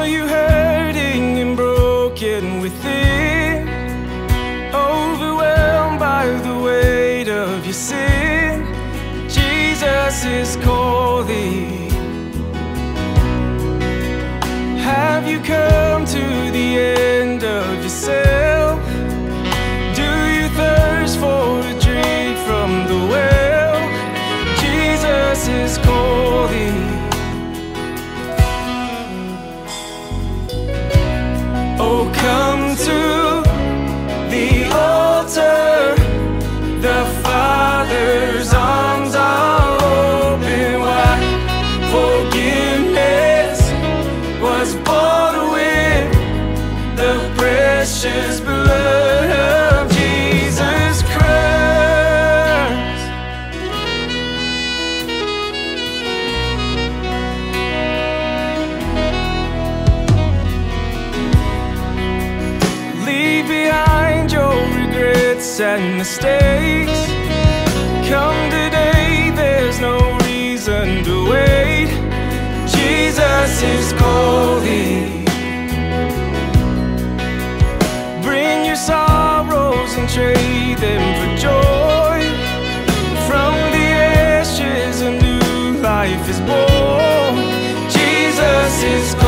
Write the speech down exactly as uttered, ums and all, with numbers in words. Are you hurting and broken within? Overwhelmed by the weight of your sin? Jesus is calling. Have you come to the end of yourself? Do you thirst for a drink from the well? Jesus is calling. Oh, come to the altar, the Father's arms are open wide. Forgiveness was bought with the precious blood of Jesus and mistakes. Come today, there's no reason to wait. Jesus is calling. Bring your sorrows and trade them for joy. From the ashes a new life is born. Jesus is calling.